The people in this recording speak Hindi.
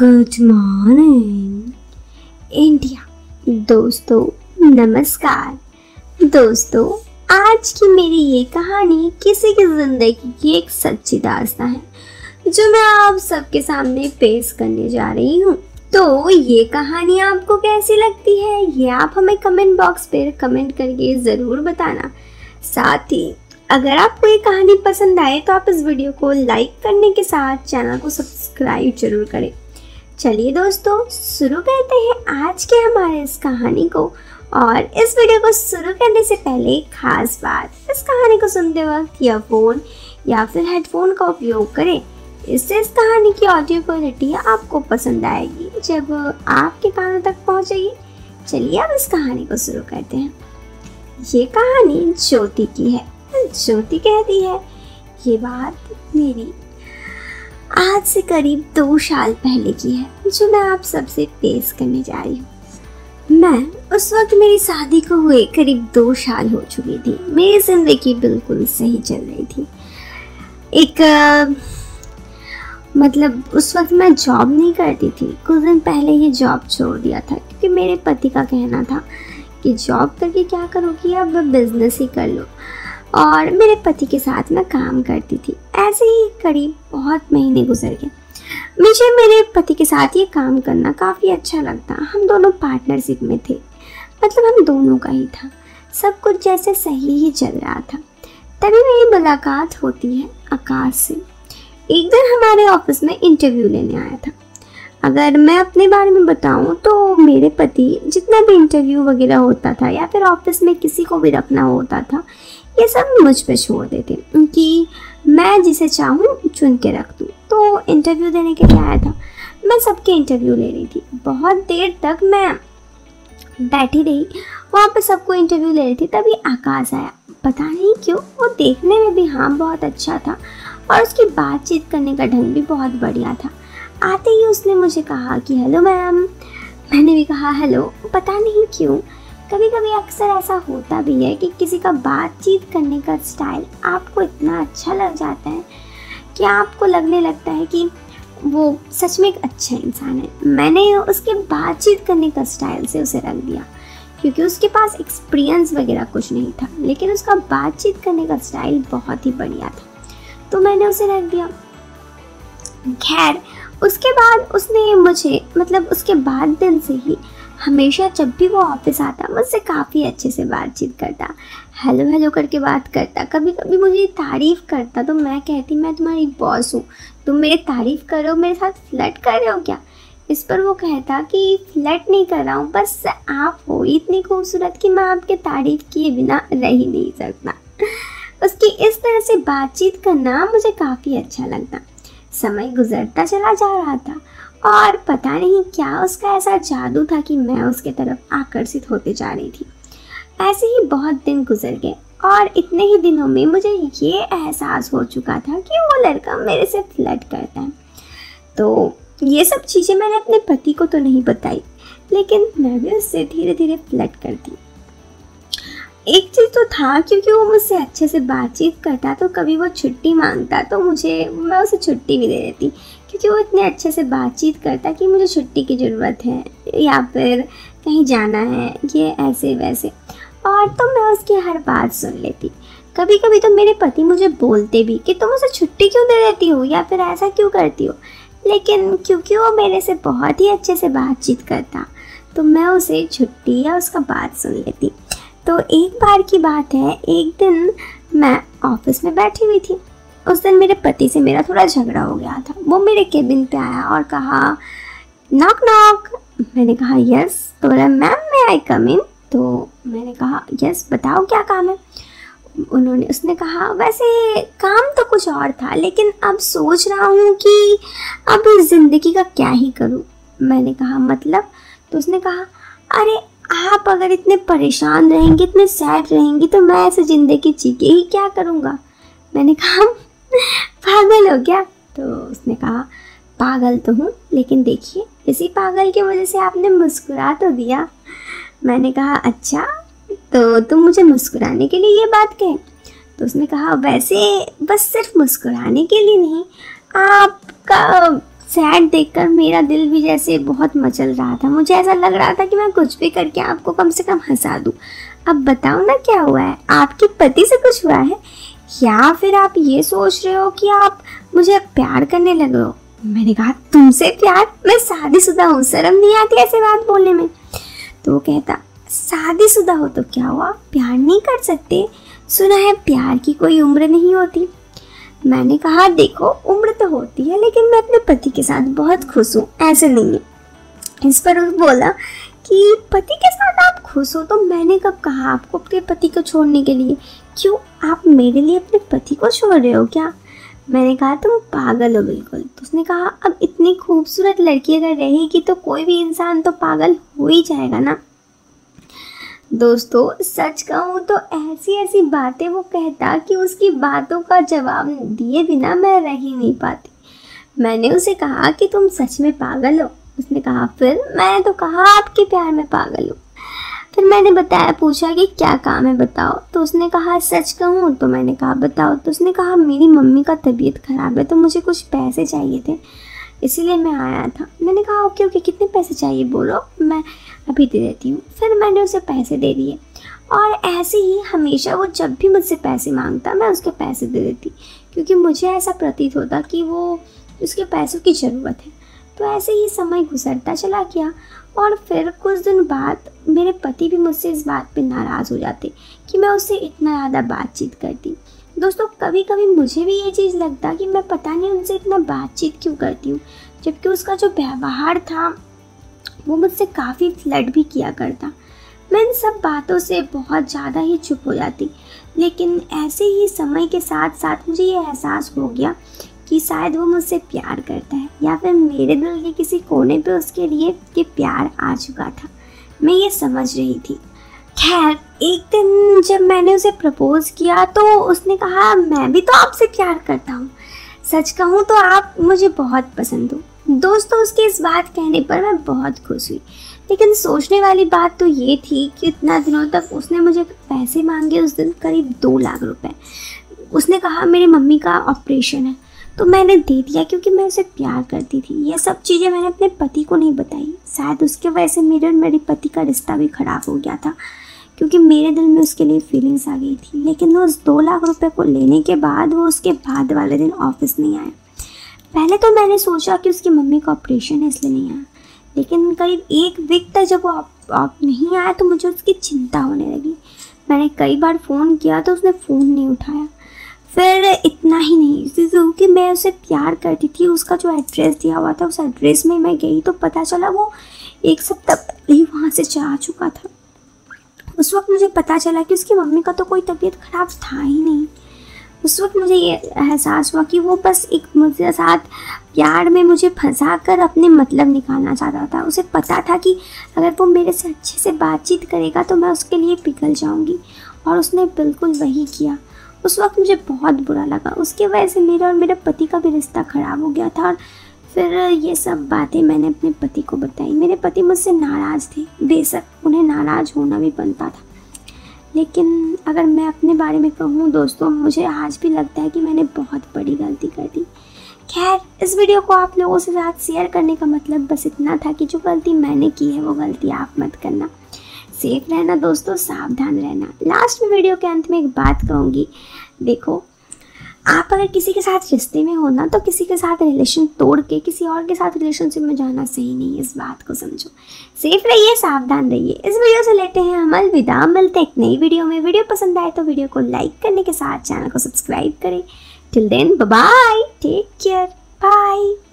Good morning India. दोस्तों नमस्कार। दोस्तों आज की मेरी ये कहानी किसी की ज़िंदगी की एक सच्ची दास्तां है जो मैं आप सबके सामने पेश करने जा रही हूँ। तो ये कहानी आपको कैसी लगती है ये आप हमें कमेंट बॉक्स पर कमेंट करके ज़रूर बताना। साथ ही अगर आपको ये कहानी पसंद आए तो आप इस वीडियो को लाइक करने के साथ चैनल को सब्सक्राइब जरूर करें। चलिए दोस्तों शुरू करते हैं आज के हमारे इस कहानी को। और इस वीडियो को शुरू करने से पहले खास बात, इस कहानी को सुनते वक्त ईयरफोन या फिर हेडफोन का उपयोग करें। इससे इस कहानी की ऑडियो क्वालिटी आपको पसंद आएगी जब आपके कानों तक पहुँचेगी। चलिए अब इस कहानी को शुरू करते हैं। ये कहानी ज्योति की है। ज्योति कहती है ये बात मेरी आज से करीब 2 साल पहले की है जो मैं आप सबसे पेश करने जा रही हूँ। मैं उस वक्त मेरी शादी को हुए करीब 2 साल हो चुकी थी। मेरी जिंदगी बिल्कुल सही चल रही थी। एक मतलब उस वक्त मैं जॉब नहीं करती थी। कुछ दिन पहले ही जॉब छोड़ दिया था क्योंकि मेरे पति का कहना था कि जॉब करके क्या करोगी, अब बिजनेस ही कर लो। और मेरे पति के साथ मैं काम करती थी। ऐसे ही करीब बहुत महीने गुजर गए। मुझे मेरे पति के साथ ये काम करना काफ़ी अच्छा लगता। हम दोनों पार्टनरशिप में थे, मतलब हम दोनों का ही था। सब कुछ जैसे सही ही चल रहा था। तभी मेरी मुलाकात होती है आकाश से। एक दिन हमारे ऑफिस में इंटरव्यू लेने आया था। अगर मैं अपने बारे में बताऊं तो मेरे पति जितना भी इंटरव्यू वगैरह होता था या फिर ऑफिस में किसी को भी रखना होता था, ये सब मुझ पे छोड़ देते कि मैं जिसे चाहूँ चुन के रख दूँ। तो इंटरव्यू देने के लिए आया था। मैं सबके इंटरव्यू ले रही थी। बहुत देर तक मैं बैठी रही वहाँ पे, सबको इंटरव्यू ले रही थी। तभी आकाश आया। पता नहीं क्यों वो देखने में भी हाँ बहुत अच्छा था और उसकी बातचीत करने का ढंग भी बहुत बढ़िया था। आते ही उसने मुझे कहा कि हेलो मैम। मैंने भी कहा हेलो। पता नहीं क्यों कभी कभी अक्सर ऐसा होता भी है कि किसी का बातचीत करने का स्टाइल आपको इतना अच्छा लग जाता है कि आपको लगने लगता है कि वो सच में एक अच्छा इंसान है। मैंने उसके बातचीत करने का स्टाइल से उसे रख दिया क्योंकि उसके पास एक्सपीरियंस वगैरह कुछ नहीं था, लेकिन उसका बातचीत करने का स्टाइल बहुत ही बढ़िया था, तो मैंने उसे रख दिया। खैर उसके बाद उसने मुझे मतलब उसके बाद दिन से ही हमेशा जब भी वो ऑफिस आता मुझसे काफ़ी अच्छे से बातचीत करता, हेलो हेलो करके बात करता। कभी कभी मुझे तारीफ़ करता तो मैं कहती मैं तुम्हारी बॉस हूँ, तुम मेरी तारीफ़ करो, मेरे साथ फ्लर्ट कर रहे हो क्या। इस पर वो कहता कि फ्लर्ट नहीं कर रहा हूँ, बस आप हो इतनी खूबसूरत कि मैं आपके तारीफ़ किए बिना रह ही नहीं सकता। उसकी इस तरह से बातचीत करना मुझे काफ़ी अच्छा लगता। समय गुजरता चला जा रहा था और पता नहीं क्या उसका ऐसा जादू था कि मैं उसके तरफ आकर्षित होते जा रही थी। ऐसे ही बहुत दिन गुजर गए और इतने ही दिनों में मुझे ये एहसास हो चुका था कि वो लड़का मेरे से फ्लर्ट करता है। तो ये सब चीज़ें मैंने अपने पति को तो नहीं बताई, लेकिन मैं भी उससे धीरे धीरे फ्लर्ट करती। एक चीज़ तो था क्योंकि वो मुझसे अच्छे से बातचीत करता, तो कभी वो छुट्टी मांगता तो मैं उसे छुट्टी भी दे देती क्योंकि वो इतने अच्छे से बातचीत करता कि मुझे छुट्टी की ज़रूरत है या फिर कहीं जाना है, ये ऐसे वैसे। और तो मैं उसकी हर बात सुन लेती। कभी कभी तो मेरे पति मुझे बोलते भी कि तुम उसे छुट्टी क्यों दे देती हो या फिर ऐसा क्यों करती हो, लेकिन क्योंकि वो मेरे से बहुत ही अच्छे से बातचीत करता तो मैं उसे छुट्टी या उसका बात सुन लेती। तो एक बार की बात है, एक दिन मैं ऑफिस में बैठी हुई थी। उस दिन मेरे पति से मेरा थोड़ा झगड़ा हो गया था। वो मेरे केबिन पे आया और कहा नॉक नॉक। मैंने कहा यस। तो बोला मैम मे आई कम इन। तो मैंने कहा यस, बताओ क्या काम है। उसने कहा वैसे काम तो कुछ और था, लेकिन अब सोच रहा हूँ कि अब इस ज़िंदगी का क्या ही करूँ। मैंने कहा मतलब। तो उसने कहा अरे आप अगर इतने परेशान रहेंगे, इतने सैड रहेंगी तो मैं ऐसे ज़िंदगी जी के ही क्या करूँगा। मैंने कहा पागल हो क्या। तो उसने कहा पागल तो हूँ, लेकिन देखिए इसी पागल की वजह से आपने मुस्कुरा तो दिया। मैंने कहा अच्छा, तो तुम मुझे मुस्कुराने के लिए ये बात कहे। तो उसने कहा वैसे बस सिर्फ मुस्कुराने के लिए नहीं, आपका सैड देखकर मेरा दिल भी जैसे बहुत मचल रहा था। मुझे ऐसा लग रहा था कि मैं कुछ भी करके आपको कम से कम हंसा दूँ। अब बताओ ना क्या हुआ है, आपके पति से कुछ हुआ है या फिर आप ये सोच रहे हो कि आप मुझे प्यार करने लगे हो। मैंने कहा तुमसे प्यार, मैं शादीशुदा हूँ, शर्म नहीं आती ऐसे बात बोलने में। तो वो कहता शादीशुदा हो तो क्या हुआ, प्यार नहीं कर सकते? सुना है प्यार की कोई उम्र नहीं होती। मैंने कहा देखो उम्र तो होती है, लेकिन मैं अपने पति के साथ बहुत खुश हूँ, ऐसे नहीं है। इस पर उसने बोला कि पति के साथ आप खुश हो? तो मैंने कब कहा आपको अपने पति को छोड़ने के लिए, क्यों आप मेरे लिए अपने पति को छोड़ रहे हो क्या? मैंने कहा तुम पागल हो बिल्कुल। तो उसने कहा अब इतनी खूबसूरत लड़की अगर रहेगी तो कोई भी इंसान तो पागल हो ही जाएगा ना। दोस्तों सच कहूँ तो ऐसी ऐसी बातें वो कहता कि उसकी बातों का जवाब दिए बिना मैं रह ही नहीं पाती। मैंने उसे कहा कि तुम सच में पागल हो? उसने कहा फिर? मैंने तो कहा आपके प्यार में पागल हूँ। फिर मैंने पूछा कि क्या काम है बताओ। तो उसने कहा सच कहूँ? तो मैंने कहा बताओ। तो उसने कहा मेरी मम्मी का तबीयत ख़राब है तो मुझे कुछ पैसे चाहिए थे, इसीलिए मैं आया था। मैंने कहा ओके ओके कितने पैसे चाहिए बोलो, मैं अभी दे देती हूँ। फिर मैंने उसे पैसे दे दिए और ऐसे ही हमेशा वो जब भी मुझसे पैसे मांगता मैं उसके पैसे दे देती, क्योंकि मुझे ऐसा प्रतीत होता कि वो उसके पैसों की ज़रूरत है। तो ऐसे ही समय गुजरता चला गया और फिर कुछ दिन बाद मेरे पति भी मुझसे इस बात पे नाराज़ हो जाते कि मैं उससे इतना ज़्यादा बातचीत करती। दोस्तों कभी कभी मुझे भी ये चीज़ लगता कि मैं पता नहीं उनसे इतना बातचीत क्यों करती हूँ, जबकि उसका जो व्यवहार था वो मुझसे काफ़ी फ्लर्ट भी किया करता। मैं इन सब बातों से बहुत ज़्यादा ही चुप हो जाती, लेकिन ऐसे ही समय के साथ साथ मुझे ये एहसास हो गया कि शायद वो मुझसे प्यार करता है या फिर मेरे दिल के किसी कोने पे उसके लिए कि प्यार आ चुका था, मैं ये समझ रही थी। खैर एक दिन जब मैंने उसे प्रपोज़ किया तो उसने कहा मैं भी तो आपसे प्यार करता हूँ, सच कहूँ तो आप मुझे बहुत पसंद हो। दोस्तों उसके इस बात कहने पर मैं बहुत खुश हुई, लेकिन सोचने वाली बात तो ये थी कि इतना दिनों तक उसने मुझे पैसे मांगे, उस दिन करीब 2 लाख रुपये। उसने कहा मेरी मम्मी का ऑपरेशन है तो मैंने दे दिया क्योंकि मैं उसे प्यार करती थी। ये सब चीज़ें मैंने अपने पति को नहीं बताई, शायद उसके वजह से मेरे और मेरे पति का रिश्ता भी ख़राब हो गया था, क्योंकि मेरे दिल में उसके लिए फीलिंग्स आ गई थी। लेकिन उस 2 लाख रुपए को लेने के बाद वो उसके बाद वाले दिन ऑफिस नहीं आया। पहले तो मैंने सोचा कि उसकी मम्मी का ऑपरेशन है इसलिए नहीं आया, लेकिन करीब 1 वीक तक जब वो नहीं आया तो मुझे उसकी चिंता होने लगी। मैंने कई बार फ़ोन किया तो उसने फ़ोन नहीं उठाया। फिर इतना ही नहीं, क्योंकि मैं उसे प्यार करती थी, उसका जो एड्रेस दिया हुआ था उस एड्रेस में मैं गई तो पता चला वो 1 सप्ताह पहले ही वहाँ से जा चुका था। उस वक्त मुझे पता चला कि उसकी मम्मी का तो कोई तबीयत ख़राब था ही नहीं। उस वक्त मुझे ये एहसास हुआ कि वो बस एक मुझे साथ प्यार में मुझे फंसा कर अपने मतलब निकालना चाहता था। उसे पता था कि अगर वो मेरे से अच्छे से बातचीत करेगा तो मैं उसके लिए पिघल जाऊँगी, और उसने बिल्कुल वही किया। उस वक्त मुझे बहुत बुरा लगा, उसके वजह से मेरा और मेरे पति का भी रिश्ता ख़राब हो गया था। और फिर ये सब बातें मैंने अपने पति को बताई। मेरे पति मुझसे नाराज़ थे, बेशक उन्हें नाराज़ होना भी बनता था, लेकिन अगर मैं अपने बारे में कहूँ दोस्तों मुझे आज भी लगता है कि मैंने बहुत बड़ी गलती कर दी। खैर इस वीडियो को आप लोगों के साथ शेयर करने का मतलब बस इतना था कि जो गलती मैंने की है वो गलती आप मत करना। सेफ रहना दोस्तों, सावधान रहना। लास्ट में वीडियो के अंत में एक बात कहूँगी, देखो आप अगर किसी के साथ रिश्ते में हो ना तो किसी के साथ रिलेशन तोड़ के किसी और के साथ रिलेशनशिप में जाना सही नहीं है, इस बात को समझो। सेफ रहिए, सावधान रहिए। इस वीडियो से लेते हैं हम अलविदा, मिलते हैं एक नई वीडियो में। वीडियो पसंद आए तो वीडियो को लाइक करने के साथ चैनल को सब्सक्राइब करें। Till then bye, take care, bye.